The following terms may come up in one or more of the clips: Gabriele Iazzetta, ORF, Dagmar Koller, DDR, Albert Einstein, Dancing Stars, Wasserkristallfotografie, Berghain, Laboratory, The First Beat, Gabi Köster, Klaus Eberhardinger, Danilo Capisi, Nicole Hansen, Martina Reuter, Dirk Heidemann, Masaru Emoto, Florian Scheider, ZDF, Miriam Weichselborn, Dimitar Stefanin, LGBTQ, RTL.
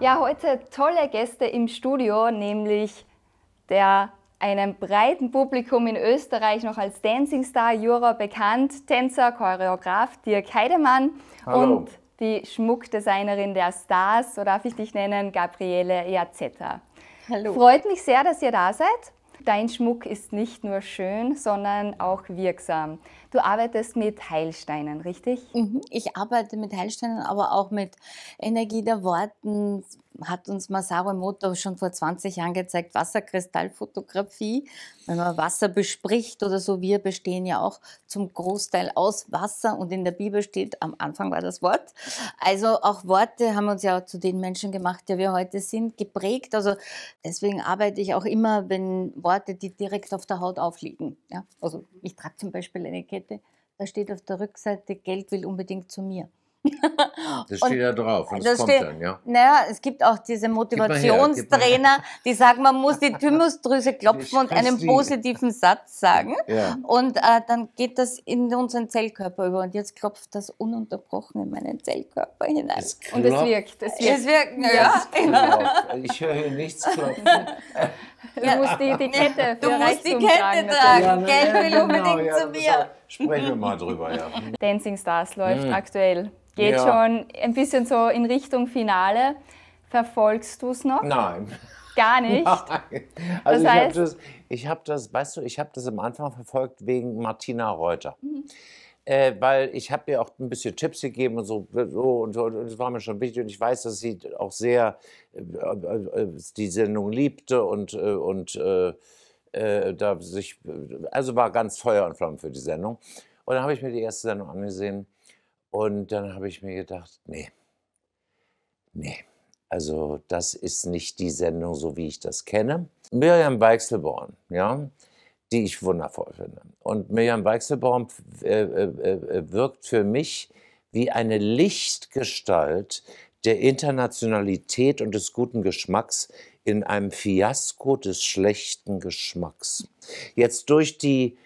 Ja, heute tolle Gäste im Studio, nämlich der einem breiten Publikum in Österreich noch als Dancing Star Jura bekannt, Tänzer, Choreograf Dirk Heidemann. Hallo. Und die Schmuckdesignerin der Stars, so darf ich dich nennen, Gabriele Iazzetta. Hallo. Freut mich sehr, dass ihr da seid. Dein Schmuck ist nicht nur schön, sondern auch wirksam. Du arbeitest mit Heilsteinen, richtig? Mhm. Ich arbeite mit Heilsteinen, aber auch mit Energie der Worten. Hat uns Masaru Emoto schon vor 20 Jahren gezeigt, Wasserkristallfotografie. Wenn man Wasser bespricht oder so, wir bestehen ja auch zum Großteil aus Wasser und in der Bibel steht, am Anfang war das Wort. Also auch Worte haben uns ja zu den Menschen gemacht, der wir heute sind, geprägt. Also deswegen arbeite ich auch immer, wenn Worte, die direkt auf der Haut aufliegen. Ja? Also ich trage zum Beispiel eine Kette, da steht auf der Rückseite, Geld will unbedingt zu mir. Das steht ja drauf und das kommt steht, dann, ja. Naja, es gibt auch diese Motivationstrainer, die sagen, man muss die Thymusdrüse klopfen und einen positiven Satz sagen. Ja. Und dann geht das in unseren Zellkörper über und jetzt klopft das ununterbrochen in meinen Zellkörper hinein. Es klopft, und es wirkt. Es wirkt. Ich höre hier nichts klopfen. Du musst die Kette tragen. Ja, Geld will unbedingt zu mir. Sprechen wir mal drüber, ja. Dancing Stars läuft aktuell. Geht schon ein bisschen so in Richtung Finale. Verfolgst du es noch? Nein. Gar nicht? Nein. Also das heißt, ich habe das am Anfang verfolgt wegen Martina Reuter. Mhm. Weil ich habe ihr auch ein bisschen Tipps gegeben und so, und das war mir schon wichtig. Und ich weiß, dass sie auch sehr die Sendung liebte also war ganz Feuer und Flamme für die Sendung. Und dann habe ich mir die erste Sendung angesehen und dann habe ich mir gedacht, nee, also das ist nicht die Sendung, so wie ich das kenne. Miriam Weichselborn, ja, die ich wundervoll finde. Und Miriam Weichselborn wirkt für mich wie eine Lichtgestalt der Internationalität und des guten Geschmacks in einem Fiasko des schlechten Geschmacks. Jetzt durch die,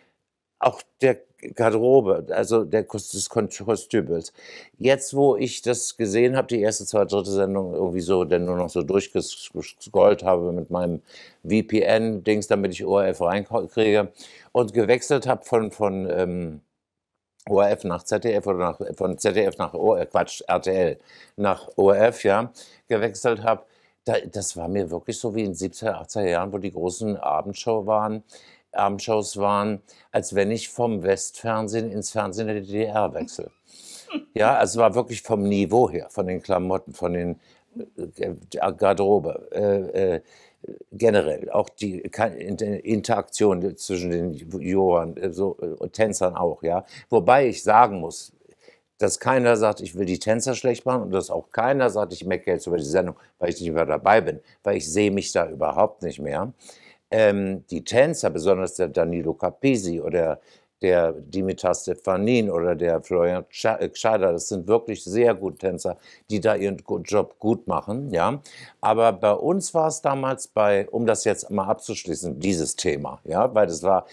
auch der Garderobe, also des Kostüms. Jetzt, wo ich das gesehen habe, die erste, zweite, dritte Sendung irgendwie so, denn nur noch so durchgescrollt habe mit meinem VPN-Dings, damit ich ORF reinkriege und gewechselt habe von ORF nach ZDF oder von ZDF nach ORF, Quatsch, RTL nach ORF, ja, gewechselt habe. Das war mir wirklich so wie in den 70er, 80er Jahren, wo die großen Abendshows waren, als wenn ich vom Westfernsehen ins Fernsehen der DDR wechsle. Ja, also war wirklich vom Niveau her, von den Klamotten, von den Garderobe, generell, auch die Interaktion zwischen den Juroren, Tänzern auch, ja. Wobei ich sagen muss, dass keiner sagt, ich will die Tänzer schlecht machen und dass auch keiner sagt, ich meckere jetzt über die Sendung, weil ich nicht mehr dabei bin, weil ich sehe mich da überhaupt nicht mehr. Die Tänzer, besonders der Danilo Capisi oder der Dimitar Stefanin oder der Florian Scheider, das sind wirklich sehr gute Tänzer, die da ihren Job gut machen. Ja? Aber bei uns war es damals, um das jetzt mal abzuschließen, dieses Thema, ja? Weil das war,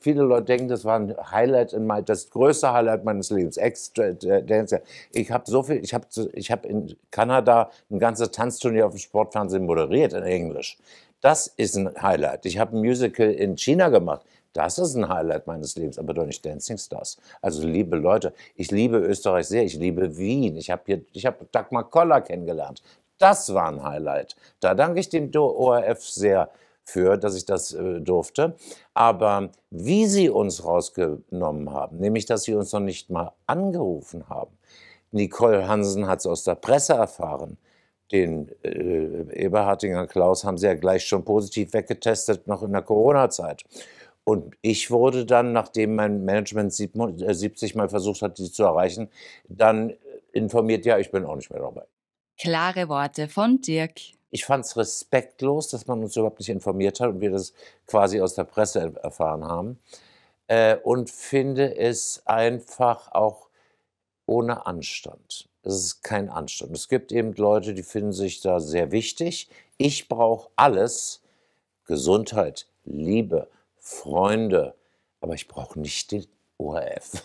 viele Leute denken, das war ein Highlight, das größte Highlight meines Lebens, Ex-Dancer. Ich habe in Kanada ein ganzes Tanzturnier auf dem Sportfernsehen moderiert in Englisch. Das ist ein Highlight. Ich habe ein Musical in China gemacht. Das ist ein Highlight meines Lebens, aber doch nicht Dancing Stars. Also liebe Leute, ich liebe Österreich sehr, ich liebe Wien. Ich habe Dagmar Koller kennengelernt. Das war ein Highlight. Da danke ich dem ORF sehr für, dass ich das durfte. Aber wie sie uns rausgenommen haben, nämlich, dass sie uns noch nicht mal angerufen haben. Nicole Hansen hat es aus der Presse erfahren. Den Eberhardinger Klaus haben sie ja gleich schon positiv weggetestet, noch in der Corona-Zeit. Und ich wurde dann, nachdem mein Management 70 Mal versucht hat, sie zu erreichen, dann informiert, ja, ich bin auch nicht mehr dabei. Klare Worte von Dirk. Ich fand es respektlos, dass man uns überhaupt nicht informiert hat und wir das quasi aus der Presse erfahren haben. Und finde es einfach auch ohne Anstand. Es ist kein Anstand. Es gibt eben Leute, die finden sich da sehr wichtig. Ich brauche alles, Gesundheit, Liebe, Freunde, aber ich brauche nicht den ORF.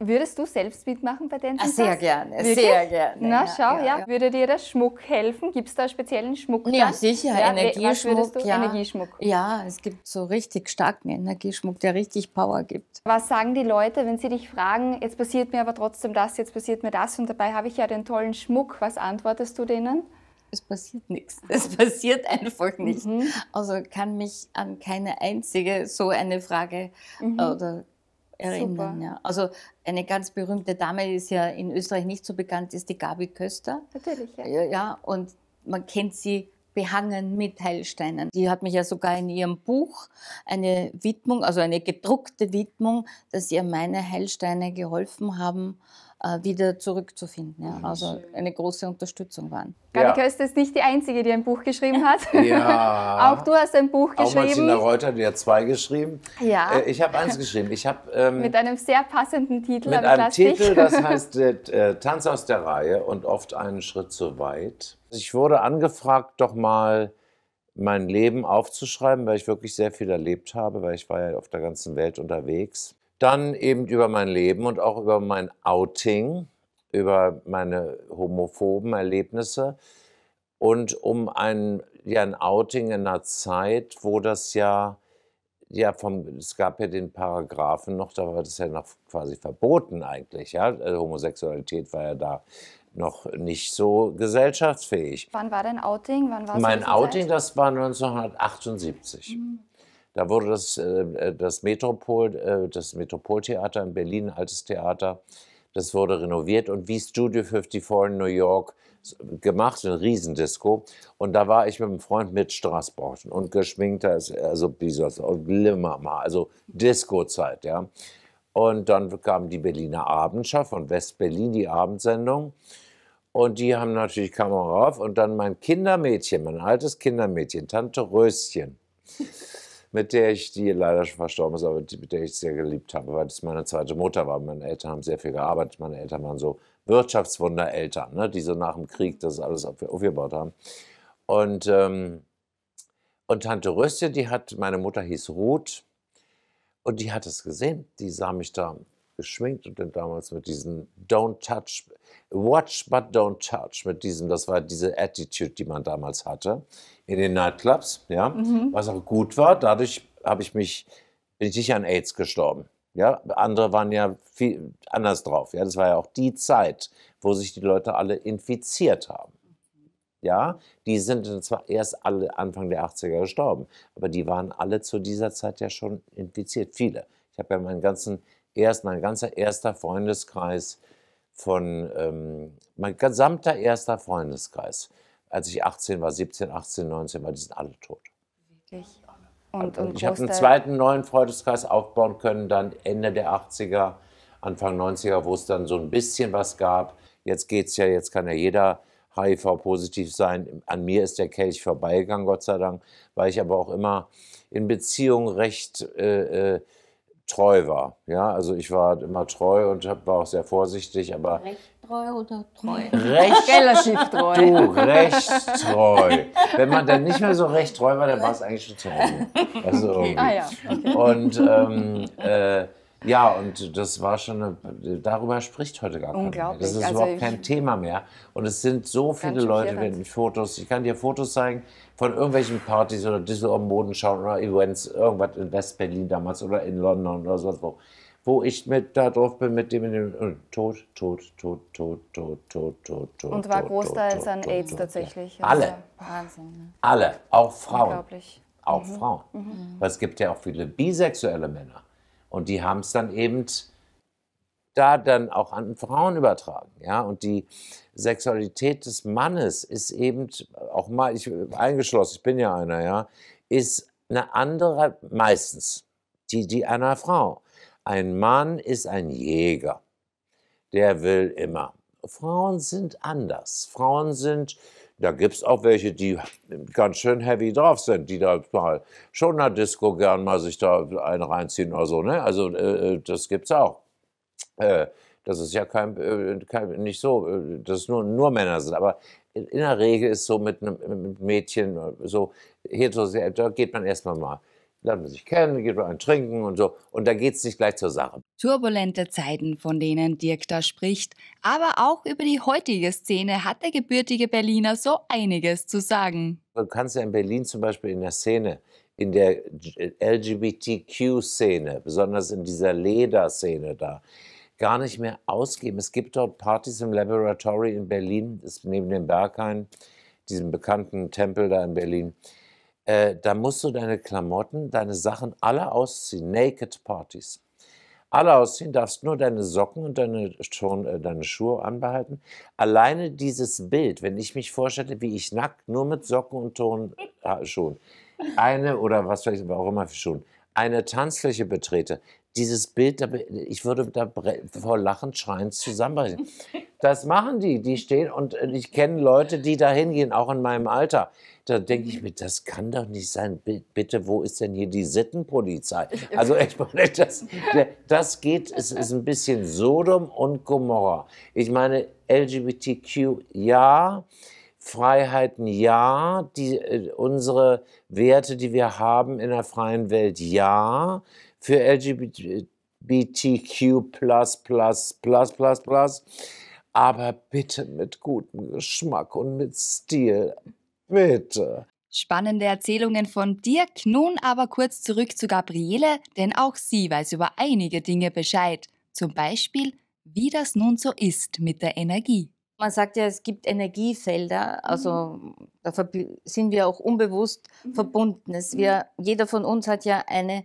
Würdest du selbst mitmachen bei Dancing Stars? Sehr gerne, wirklich? Sehr gerne. Na, schau, ja. Ja. Würde dir der Schmuck helfen? Gibt es da speziellen Schmuck? Ja, dann? Sicher, ja, Energieschmuck, ja. Energieschmuck. Ja, es gibt so richtig starken Energieschmuck, der richtig Power gibt. Was sagen die Leute, wenn sie dich fragen, jetzt passiert mir aber trotzdem das, jetzt passiert mir das und dabei habe ich ja den tollen Schmuck. Was antwortest du denen? Es passiert nichts. Es passiert einfach nicht. Mhm. Also kann mich an keine einzige so eine Frage oder erinnern. Ja. Also eine ganz berühmte Dame, die ist ja in Österreich nicht so bekannt, ist die Gabi Köster. Natürlich, ja. Ja, und man kennt sie behangen mit Heilsteinen. Die hat mich ja sogar in ihrem Buch eine Widmung, also eine gedruckte Widmung, dass ihr meine Heilsteine geholfen haben, wieder zurückzufinden. Ja. Also eine große Unterstützung waren. Gabi Köster ist nicht die Einzige, die ein Buch geschrieben hat. Ja. Auch du hast ein Buch geschrieben. Auch Martina Reuter, die hat zwei geschrieben. Ja. Ich habe eins geschrieben. Ich hab, mit einem sehr passenden Titel. Mit einem Titel, das heißt Tanz aus der Reihe und oft einen Schritt zu weit. Ich wurde angefragt, doch mal mein Leben aufzuschreiben, weil ich wirklich sehr viel erlebt habe, weil ich war ja auf der ganzen Welt unterwegs. Dann eben über mein Leben und auch über mein Outing, über meine homophoben Erlebnisse und um ein Outing in einer Zeit, wo das es gab ja den Paragraphen noch, da war das ja noch quasi verboten eigentlich, ja, also Homosexualität war ja da noch nicht so gesellschaftsfähig. Wann war dein Outing? Wann war mein Outing, das war 1978. Mhm. Da wurde das Metropoltheater in Berlin, ein altes Theater, das wurde renoviert und wie Studio 54 in New York gemacht, eine Riesendisco. Und da war ich mit einem Freund mit Straßbauschen und geschminkt, also Bisos und Glimmermar, also Disco-Zeit, ja. Und dann kam die Berliner Abendschaft von West-Berlin, die Abendsendung. Und die haben natürlich Kamera auf und dann mein Kindermädchen, mein altes Kindermädchen, Tante Röschen. mit der ich, die leider schon verstorben ist, aber mit der ich sehr geliebt habe, weil das meine zweite Mutter war. Meine Eltern haben sehr viel gearbeitet. Meine Eltern waren so Wirtschaftswundereltern, ne? Die so nach dem Krieg das alles aufgebaut haben. Und Tante Röstchen, meine Mutter hieß Ruth, und die hat es gesehen. Die sah mich da geschminkt und dann damals mit diesem Don't Touch, Watch but Don't Touch, mit diesem, das war diese Attitude, die man damals hatte in den Nightclubs, ja, was auch gut war. Dadurch bin ich nicht an AIDS gestorben, ja. Andere waren ja viel anders drauf, ja. Das war ja auch die Zeit, wo sich die Leute alle infiziert haben, ja. Die sind zwar erst alle Anfang der 80er gestorben, aber die waren alle zu dieser Zeit ja schon infiziert, viele. Ich habe ja mein ganzer erster Freundeskreis mein gesamter erster Freundeskreis, als ich 18 war, 17, 18, 19 war, die sind alle tot. Wirklich? Und ich habe einen zweiten neuen Freundeskreis aufbauen können, dann Ende der 80er, Anfang 90er, wo es dann so ein bisschen was gab. Jetzt geht's ja, jetzt kann ja jeder HIV-positiv sein. An mir ist der Kelch vorbeigegangen, Gott sei Dank, weil ich aber auch immer in Beziehung recht treu war. Ja, also ich war immer treu und war auch sehr vorsichtig, aber... Recht treu oder treu? Recht treu. Du, recht treu. Wenn man dann nicht mehr so recht treu war, dann war es eigentlich schon zu Hause. Also okay. Ah, ja. Okay. Und ja, und das war schon darüber spricht heute gar keiner mehr. Das ist also überhaupt kein Thema mehr. Und es sind so viele Leute, wenn ich Fotos, ich kann dir Fotos zeigen von irgendwelchen Partys oder Düsseldorf-Modenschauen oder Events, irgendwas in West-Berlin damals oder in London oder sonst wo ich mit da drauf bin, mit dem tot. Und war großteils an AIDS tatsächlich. Alle. Wahnsinn. Alle, auch Frauen. Unglaublich. Auch Frauen. Weil es gibt ja auch viele bisexuelle Männer. Und die haben es dann eben dann auch an Frauen übertragen. Ja? Und die Sexualität des Mannes ist eben, auch mal eingeschlossen, ich bin ja einer, ja, ist eine andere, meistens, die einer Frau. Ein Mann ist ein Jäger, der will immer. Frauen sind anders. Frauen sind, da gibt es auch welche, die ganz schön heavy drauf sind, die da mal schon in der Disco gern mal sich da einen reinziehen oder so. Ne? Also das gibt's auch. Das ist ja nicht so, dass nur Männer sind. Aber in der Regel ist so mit Mädchen so heterosexuell, da geht man erstmal mal lernt man sich kennen, geht man einen trinken und so. Und da geht es nicht gleich zur Sache. Turbulente Zeiten, von denen Dirk da spricht. Aber auch über die heutige Szene hat der gebürtige Berliner so einiges zu sagen. Du kannst ja in Berlin zum Beispiel in der Szene, in der LGBTQ-Szene, besonders in dieser Leder-Szene da, gar nicht mehr ausgeben. Es gibt dort Partys im Laboratory in Berlin, das ist neben dem Berghain, diesem bekannten Tempel da in Berlin. Da musst du deine Klamotten, deine Sachen alle ausziehen, Naked Partys. Alle ausziehen, darfst nur deine Socken und deine Schuhe anbehalten. Alleine dieses Bild, wenn ich mich vorstelle, wie ich nackt, nur mit Socken und Turnschuhen, eine oder was vielleicht auch immer für Schuhen, eine Tanzfläche betrete, dieses Bild, ich würde da vor Lachen, Schreien zusammenbrechen. Das machen die, die stehen und ich kenne Leute, die da hingehen, auch in meinem Alter. Da denke ich mir, das kann doch nicht sein. Bitte, wo ist denn hier die Sittenpolizei? Also echt, das geht, es ist ein bisschen Sodom und Gomorra. Ich meine, LGBTQ, ja, Freiheiten, ja, unsere Werte, die wir haben in der freien Welt, ja, für LGBTQ++++++, aber bitte mit gutem Geschmack und mit Stil, bitte. Spannende Erzählungen von Dirk, nun aber kurz zurück zu Gabriele, denn auch sie weiß über einige Dinge Bescheid, zum Beispiel, wie das nun so ist mit der Energie. Man sagt ja, es gibt Energiefelder, also da sind wir auch unbewusst verbunden. Jeder von uns hat ja eine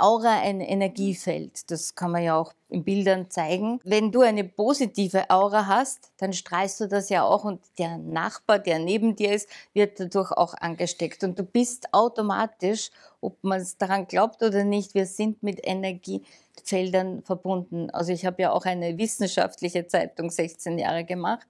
Aura, ein Energiefeld. Das kann man ja auch in Bildern zeigen. Wenn du eine positive Aura hast, dann strahlst du das ja auch und der Nachbar, der neben dir ist, wird dadurch auch angesteckt. Und du bist automatisch, ob man es daran glaubt oder nicht, wir sind mit Energiefeldern verbunden. Also ich habe ja auch eine wissenschaftliche Zeitung 16 Jahre gemacht,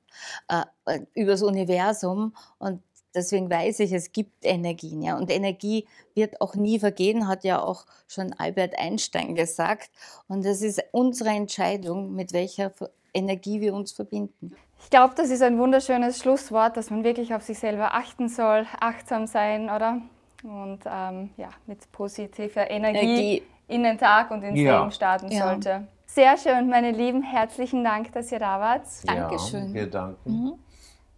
über das Universum und deswegen weiß ich, es gibt Energien. Ja. Und Energie wird auch nie vergehen, hat ja auch schon Albert Einstein gesagt. Und das ist unsere Entscheidung, mit welcher Energie wir uns verbinden. Ich glaube, das ist ein wunderschönes Schlusswort, dass man wirklich auf sich selber achten soll, achtsam sein, oder? Und ja, mit positiver Energie in den Tag und ins Leben starten sollte. Sehr schön, meine Lieben, herzlichen Dank, dass ihr da wart. Dankeschön. Wir danken.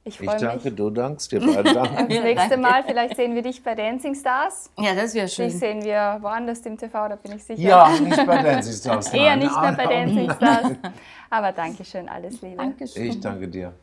Ich danke, du dankst, wir beide danken. Das nächste Mal, vielleicht sehen wir dich bei Dancing Stars. Ja, das wäre schön. Dich sehen wir woanders im TV, da bin ich sicher. Ja, nicht bei Dancing Stars. Eher nicht mehr bei Dancing Stars. Aber danke schön, alles Liebe. Dankeschön. Ich danke dir.